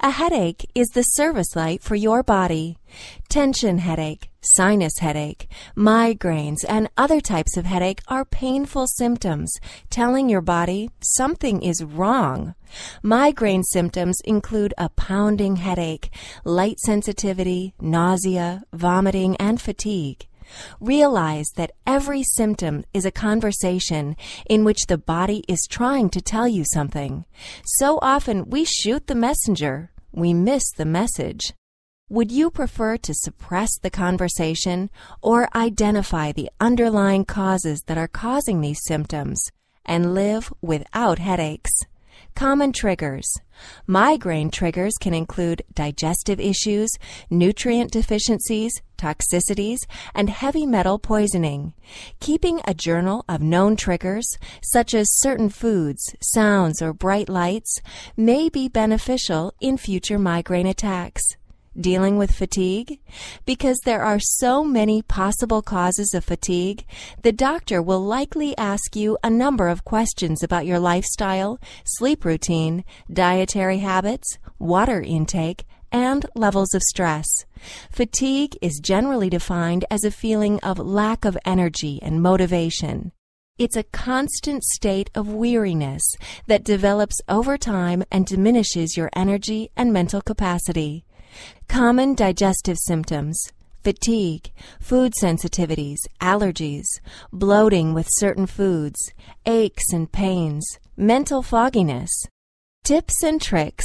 A headache is the service light for your body. Tension headache, sinus headache, migraines, and other types of headache are painful symptoms telling your body something is wrong. Migraine symptoms include a pounding headache, light sensitivity, nausea, vomiting, and fatigue. Realize that every symptom is a conversation in which the body is trying to tell you something. So often we shoot the messenger, we miss the message. Would you prefer to suppress the conversation or identify the underlying causes that are causing these symptoms and live without headaches? Common triggers. Migraine triggers can include digestive issues, nutrient deficiencies, toxicities, and heavy metal poisoning. Keeping a journal of known triggers, such as certain foods, sounds, or bright lights, may be beneficial in future migraine attacks. Dealing with fatigue? Because there are so many possible causes of fatigue, the doctor will likely ask you a number of questions about your lifestyle, sleep routine, dietary habits, water intake, and levels of stress. Fatigue is generally defined as a feeling of lack of energy and motivation. It's a constant state of weariness that develops over time and diminishes your energy and mental capacity. Common digestive symptoms: fatigue, food sensitivities, allergies, bloating with certain foods, aches and pains, mental fogginess. Tips and tricks.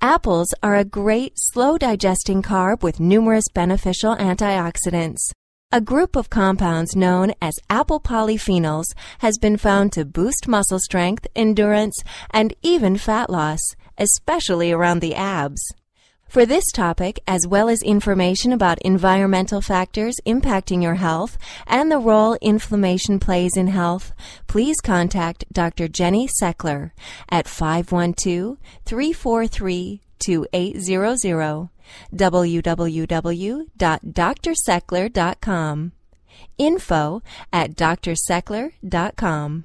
Apples are a great slow-digesting carb with numerous beneficial antioxidants. A group of compounds known as apple polyphenols has been found to boost muscle strength, endurance, and even fat loss, especially around the abs. For this topic, as well as information about environmental factors impacting your health and the role inflammation plays in health, please contact Dr. Jenny Sechler at 512-343-2800, www.DrSechler.com, info@DrSechler.com.